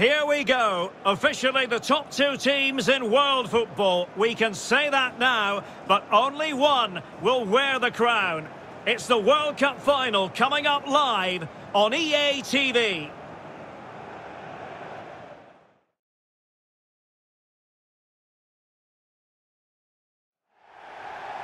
Here we go. Officially the top two teams in world football. We can say that now, but only one will wear the crown. It's the World Cup final coming up live on EA TV.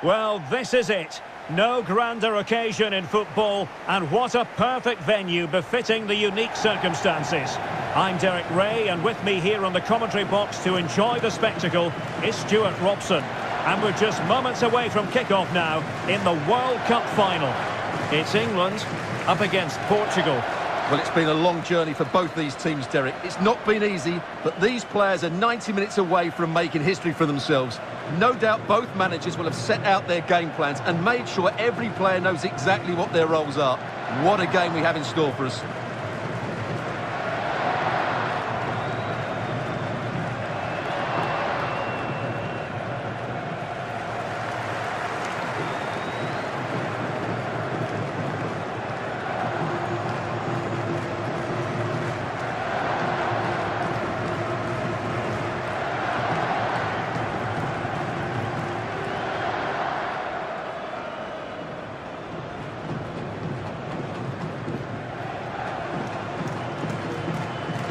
Well, this is it. No grander occasion in football, and what a perfect venue befitting the unique circumstances. I'm Derek Ray, and with me here on the commentary box to enjoy the spectacle is Stuart Robson. And we're just moments away from kickoff now in the World Cup final. It's England up against Portugal. Well, it's been a long journey for both these teams, Derek. It's not been easy, but these players are 90 minutes away from making history for themselves. No doubt both managers will have set out their game plans and made sure every player knows exactly what their roles are. What a game we have in store for us.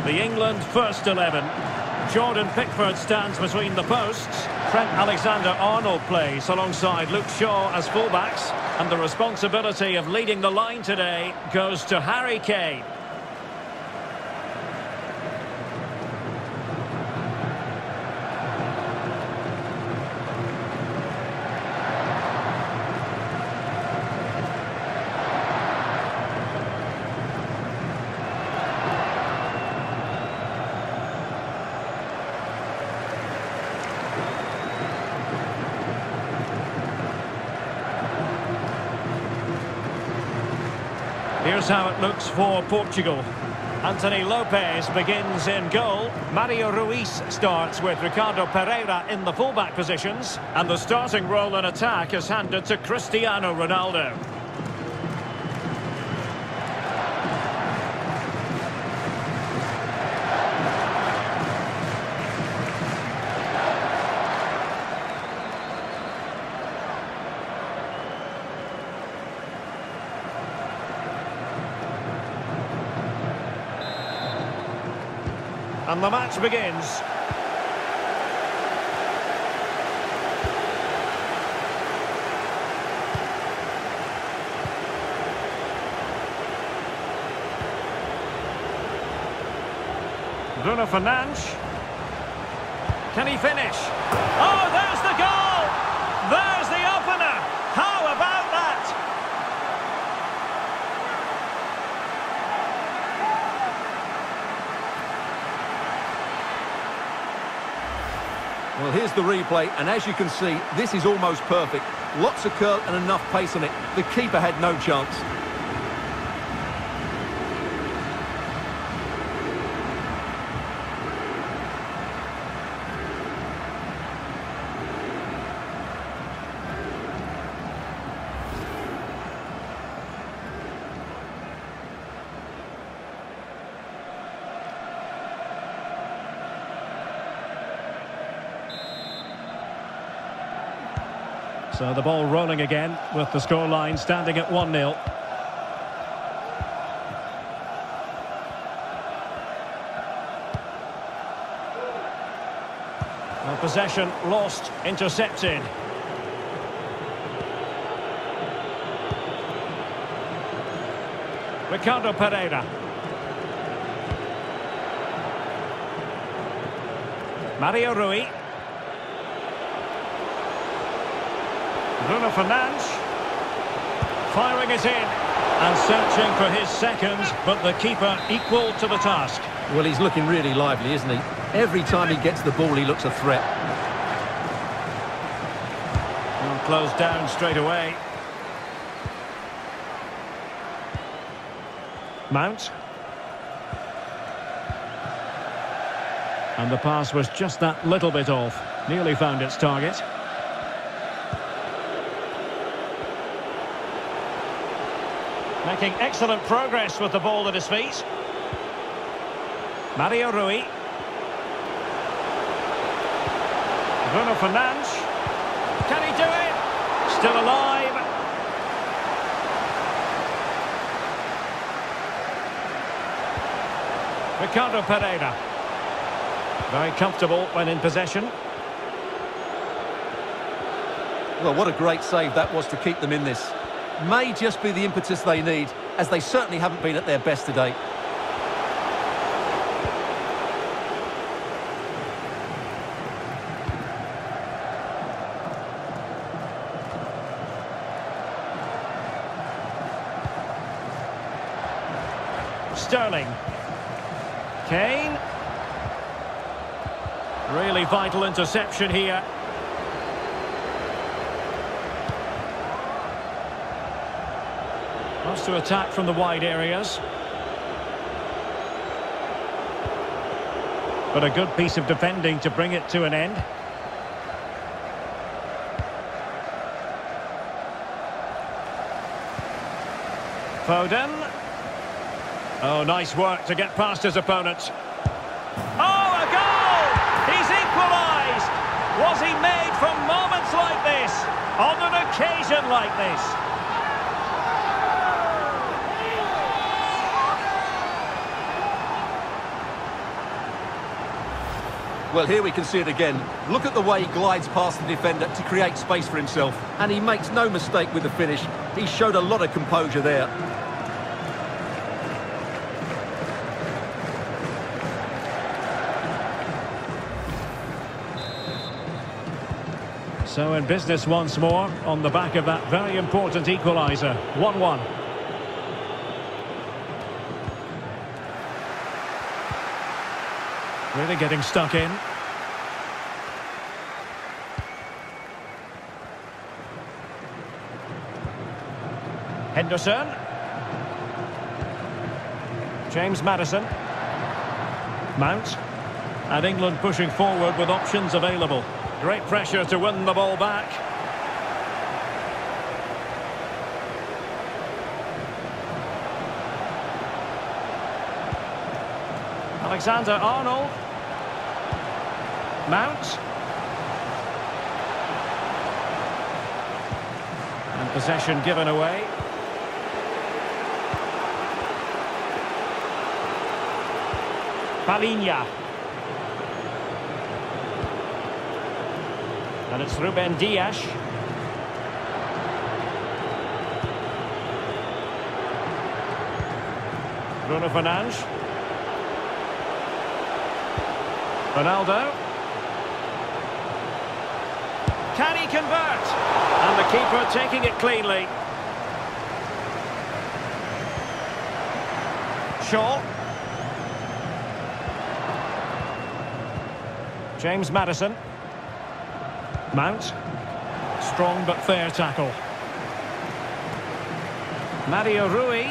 The England first 11. Jordan Pickford stands between the posts. Trent Alexander-Arnold plays alongside Luke Shaw as fullbacks. And the responsibility of leading the line today goes to Harry Kane. Here's how it looks for Portugal. Antony Lopez begins in goal. Mario Ruiz starts with Ricardo Pereira in the fullback positions. And the starting role in attack is handed to Cristiano Ronaldo. And the match begins. Bruno Fernandes. Can he finish? Oh, there's the goal! There's the opener! How about that? Well, here's the replay, and as you can see, this is almost perfect. Lots of curl and enough pace on it. The keeper had no chance. So the ball rolling again with the scoreline standing at 1-0. Well, possession lost, intercepted. Ricardo Pereira. Mario Rui. Bruno Fernandes firing it in and searching for his second, but the keeper equal to the task. Well, he's looking really lively, isn't he? Every time he gets the ball, he looks a threat. And closed down straight away. Mount. And the pass was just that little bit off. Nearly found its target. Making excellent progress with the ball at his feet. Mario Ruiz. Bruno Fernandes. Can he do it? Still alive. Ricardo Pereira. Very comfortable when in possession. Well, what a great save that was to keep them in this. May just be the impetus they need, as they certainly haven't been at their best today. Sterling. Kane. Really vital interception here. Wants to attack from the wide areas. But a good piece of defending to bring it to an end. Foden. Oh, nice work to get past his opponents. Oh, a goal! He's equalised! Was he made from moments like this? On an occasion like this? Well, here we can see it again. Look at the way he glides past the defender to create space for himself. And he makes no mistake with the finish. He showed a lot of composure there. So in business once more, on the back of that very important equaliser. 1-1. Really getting stuck in. Henderson. James Maddison. Mount. And England pushing forward with options available. Great pressure to win the ball back. Alexander-Arnold. Mount. And possession given away. Palhinha. And it's Ruben Dias. Bruno Fernandes. Ronaldo. Can he convert? And the keeper taking it cleanly. Shaw. James Maddison. Mount, strong but fair tackle. Mario Ruiz.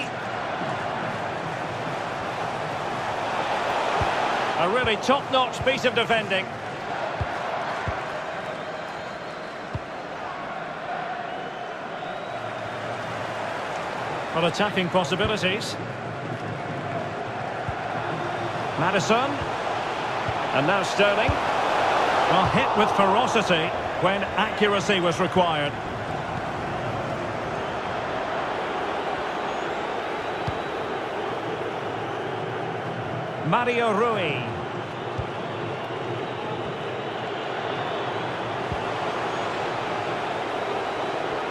A really top-notch piece of defending. But attacking possibilities. Maddison. And now Sterling. Well, hit with ferocity when accuracy was required. Mario Rui.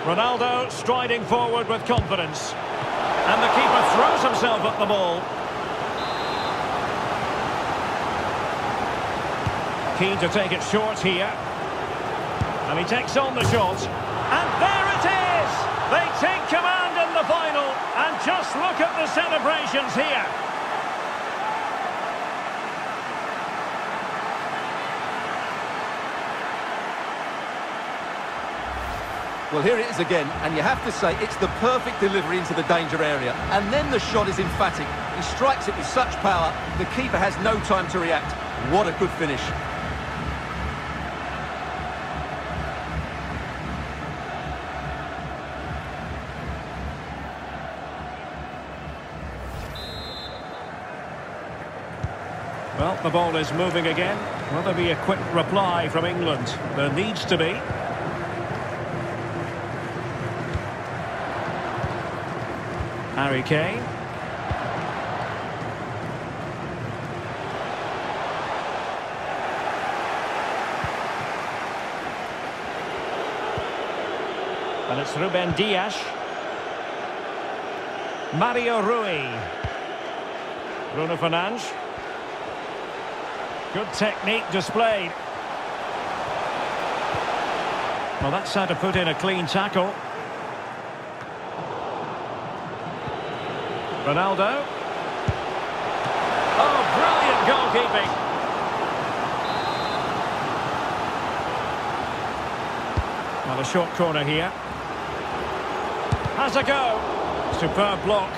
Ronaldo striding forward with confidence. And the keeper throws himself at the ball. Keen to take it short here. And he takes on the shot. And there it is! They take command in the final. And just look at the celebrations here. Well, here it is again. And you have to say it's the perfect delivery into the danger area. And then the shot is emphatic. He strikes it with such power, the keeper has no time to react. What a good finish. Well, the ball is moving again. Will there be a quick reply from England? There needs to be. Harry Kane. And it's Ruben Dias. Mario Ruiz. Bruno Fernandes. Good technique displayed. Well, that's how to put in a clean tackle. Ronaldo. Oh, brilliant goalkeeping. Well, a short corner here. Has a go. Superb block.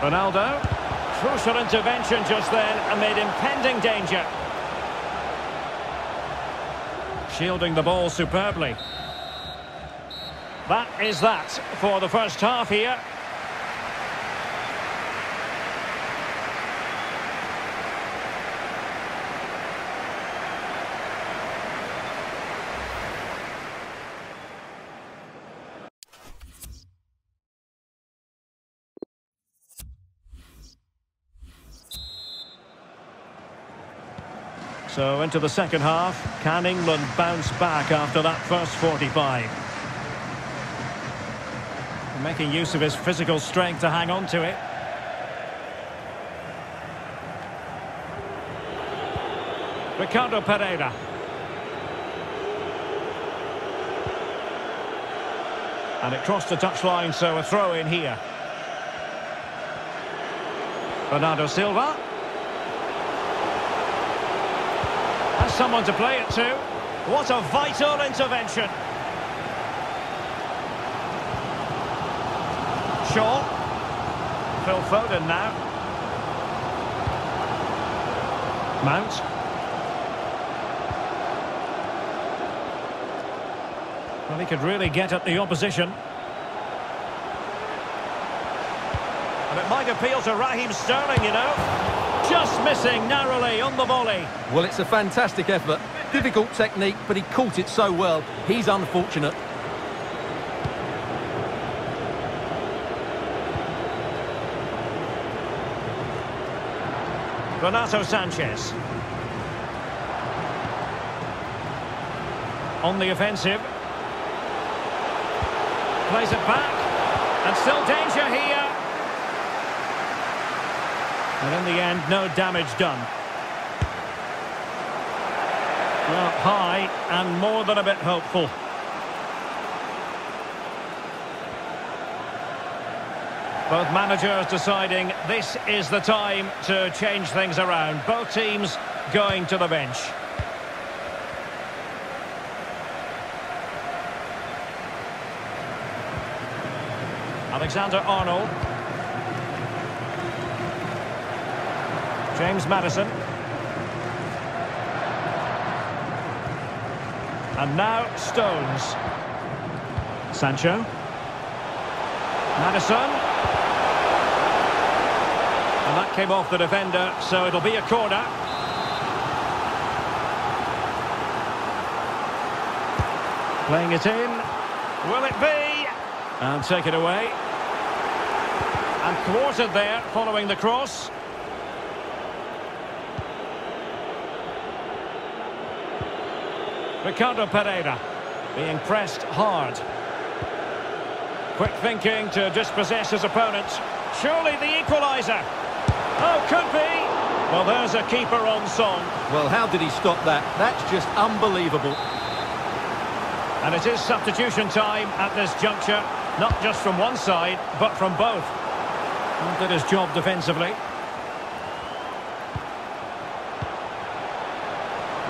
Ronaldo. Crucial intervention just then amid impending danger. Shielding the ball superbly. That is that for the first half here. So into the second half, can England bounce back after that first 45? Making use of his physical strength to hang on to it. Ricardo Pereira. And it crossed the touchline, so a throw in here. Bernardo Silva. Someone to play it to. What a vital intervention. Shaw. Phil Foden now. Mount. Well, he could really get at the opposition. And it might appeal to Raheem Sterling, you know. Just missing narrowly on the volley. Well, it's a fantastic effort. Difficult technique, but he caught it so well. He's unfortunate. Renato Sanchez. On the offensive. Plays it back. And still danger here. And in the end, no damage done. Well, high and more than a bit hopeful. Both managers deciding this is the time to change things around. Both teams going to the bench. Alexander-Arnold. James Maddison. And now Stones. Sancho. Maddison. And that came off the defender, so it'll be a corner. Playing it in. Will it be? And take it away. And thwarted there following the cross. Ricardo Pereira being pressed hard. Quick thinking to dispossess his opponent. Surely the equaliser. Oh, could be. Well, there's a keeper on song. Well, how did he stop that? That's just unbelievable. And it is substitution time at this juncture. Not just from one side, but from both. And did his job defensively.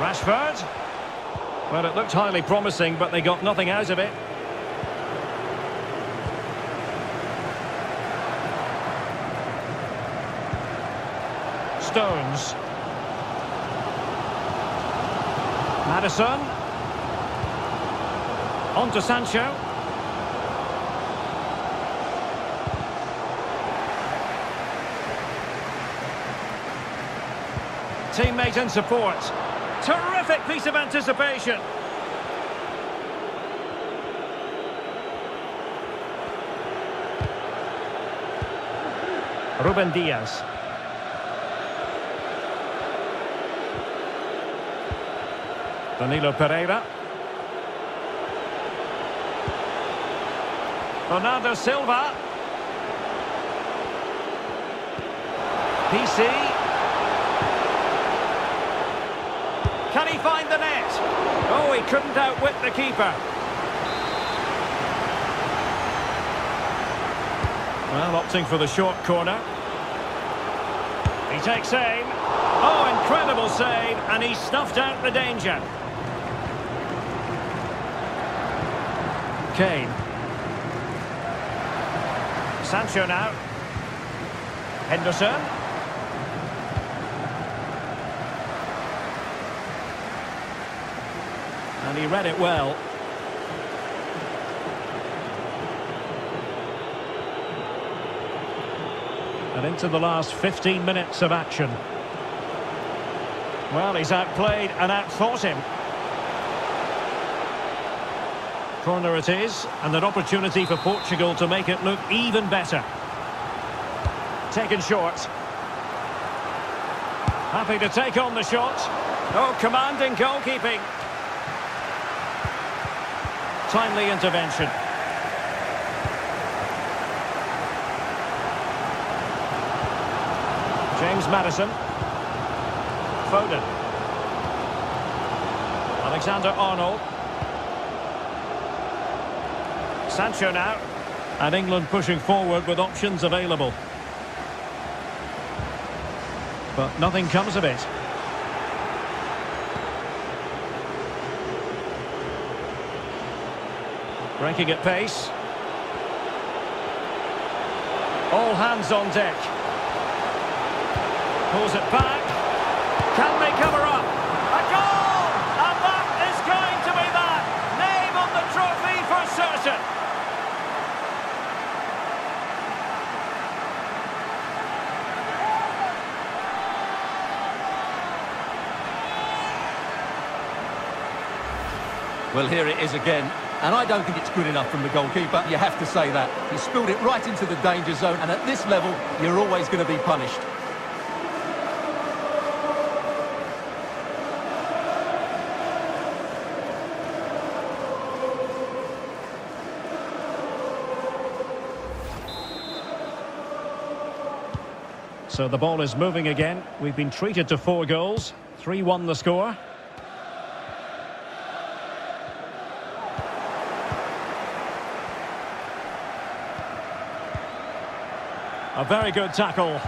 Rashford. Well, it looked highly promising, but they got nothing out of it. Stones. Maddison. On to Sancho. teammate and support. Terrific piece of anticipation. Ruben Dias. Danilo Pereira. Bernardo Silva. PC. Can he find the net? Oh, he couldn't outwit the keeper. Well, opting for the short corner. He takes aim. Oh, incredible save, and he snuffed out the danger. Kane. Sancho now. Henderson. And he read it well. And into the last 15 minutes of action. Well, he's outplayed and outthought him. Corner it is, and an opportunity for Portugal to make it look even better. Taken short. Happy to take on the shot. Oh, commanding goalkeeping. Timely intervention. James Maddison. Foden. Alexander-Arnold. Sancho now, and England pushing forward with options available. But nothing comes of it. Breaking at pace. All hands on deck. Pulls it back. Can they cover up? A goal! And that is going to be that. Name on the trophy for certain. Well, here it is again, and I don't think it's good enough from the goalkeeper, you have to say that. He spilled it right into the danger zone, and at this level, you're always going to be punished. So the ball is moving again. We've been treated to 4 goals. 3-1 the score. A very good tackle.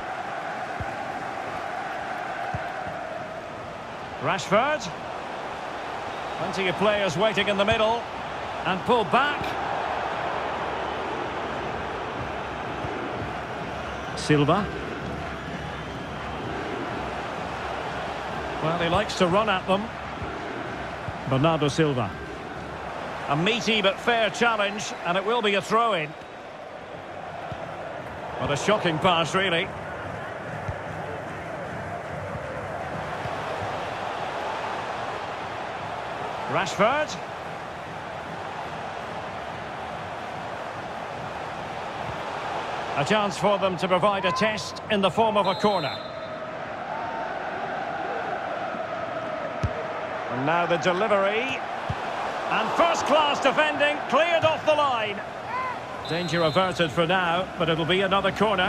Rashford. Plenty of players waiting in the middle. And pulled back. Silva. Well, he likes to run at them. Bernardo Silva. A meaty but fair challenge, and it will be a throw-in. What a shocking pass, really. Rashford. A chance for them to provide a test in the form of a corner. And now the delivery. And first-class defending, cleared off the line. Danger averted for now, but it'll be another corner.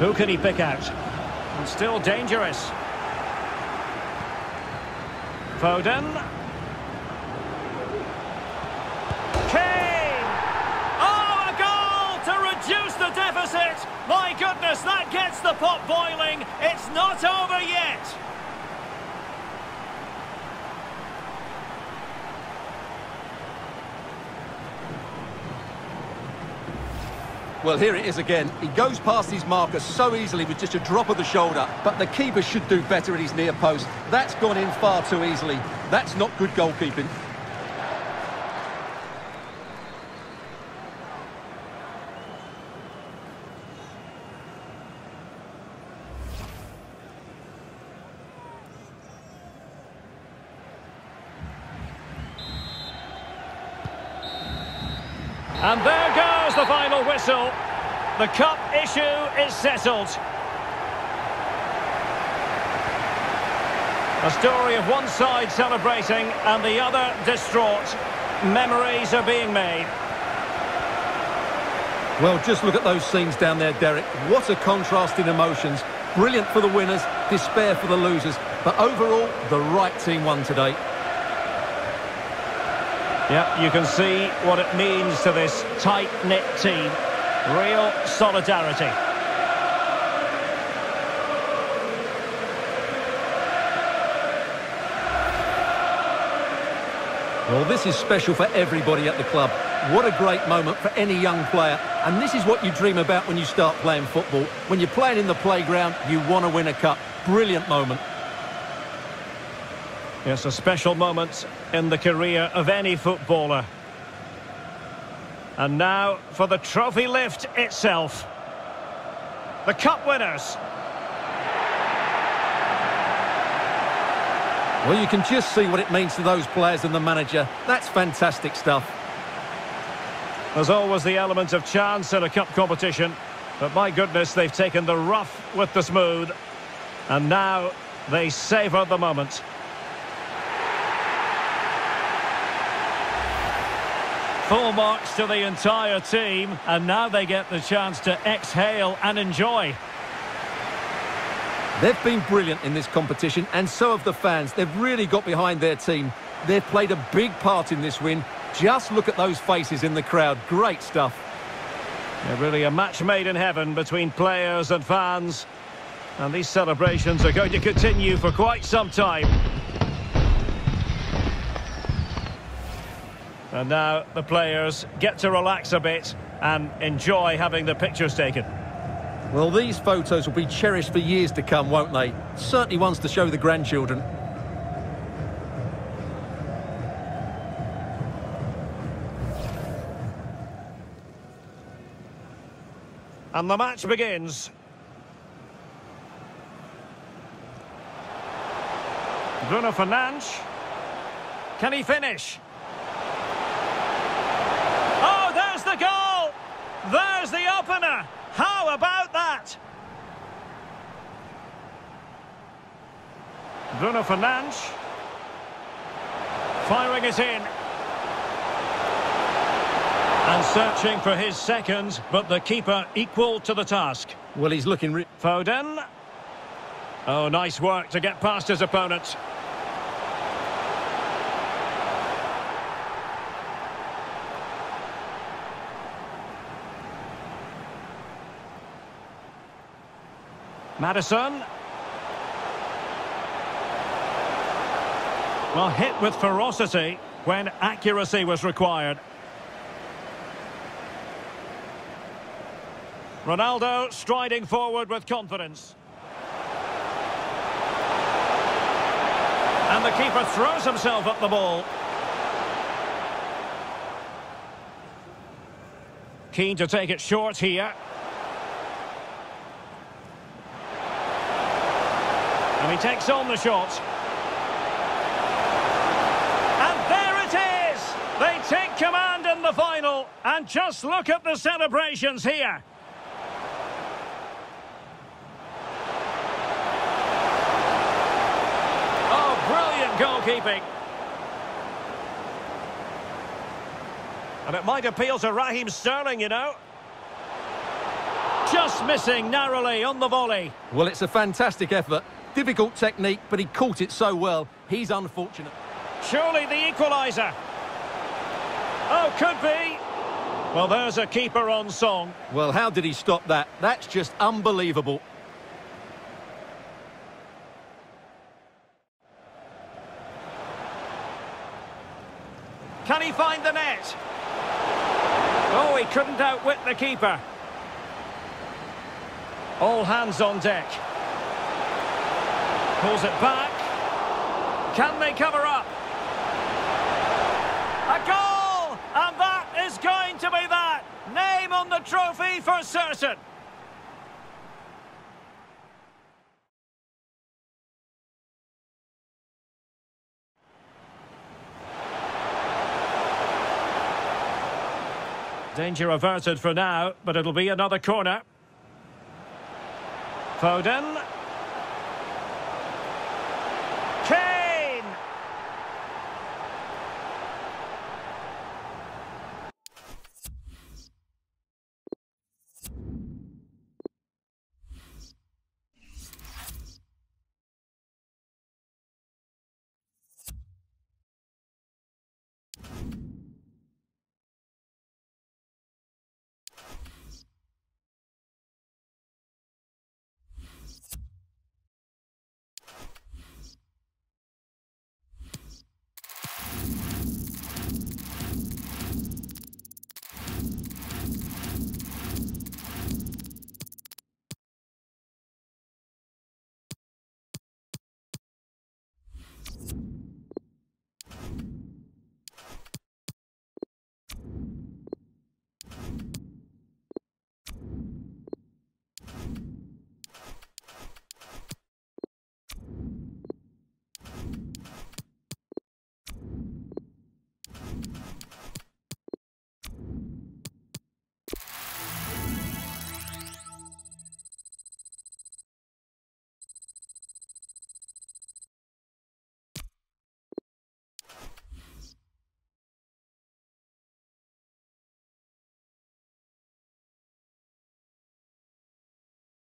Who can he pick out? And still dangerous. Foden. Kane! Oh, a goal to reduce the deficit! My goodness, that gets the pot boiling. It's not over yet. Well, here it is again. He goes past his marker so easily with just a drop of the shoulder, but the keeper should do better at his near post. That's gone in far too easily. That's not good goalkeeping. And there goes the final whistle. The cup issue is settled. A story of one side celebrating and the other distraught. Memories are being made. Well, just look at those scenes down there, Derek. What a contrast in emotions. Brilliant for the winners, despair for the losers. But overall, the right team won today. Yeah, you can see what it means to this tight-knit team. Real solidarity. Well, this is special for everybody at the club. What a great moment for any young player. And this is what you dream about when you start playing football. When you're playing in the playground, you want to win a cup. Brilliant moment. Yes, a special moment in the career of any footballer. And now for the trophy lift itself. The cup winners. Well, you can just see what it means to those players and the manager. That's fantastic stuff. There's always the element of chance in a cup competition, but my goodness, they've taken the rough with the smooth, and now they savour the moment. Full marks to the entire team, and now they get the chance to exhale and enjoy. They've been brilliant in this competition, and so have the fans. They've really got behind their team. They've played a big part in this win. Just look at those faces in the crowd. Great stuff. Yeah, really a match made in heaven between players and fans. And these celebrations are going to continue for quite some time. And now the players get to relax a bit and enjoy having the pictures taken. Well, these photos will be cherished for years to come, won't they? Certainly ones to show the grandchildren. And the match begins. Bruno Fernandes. Can he finish? Oh, there's the goal! There's the opener! How about that? Bruno Fernandes. Firing it in. And searching for his second, but the keeper equal to the task. Well, he's looking... Foden. Oh, nice work to get past his opponent. Maddison. Well, hit with ferocity when accuracy was required. Ronaldo striding forward with confidence. And the keeper throws himself at the ball. Keen to take it short here. And he takes on the shot. And there it is! They take command in the final. And just look at the celebrations here. Goalkeeping. And it might appeal to Raheem Sterling, you know. Just missing narrowly on the volley. Well, it's a fantastic effort. Difficult technique, but he caught it so well. He's unfortunate. Surely the equaliser. Oh, could be. Well, there's a keeper on song. Well, how did he stop that? That's just unbelievable. Can he find the net? Oh, he couldn't outwit the keeper. All hands on deck. Pulls it back. Can they cover up? A goal! And that is going to be that. Name on the trophy for certain. Danger averted for now, but it'll be another corner. Foden. Kane!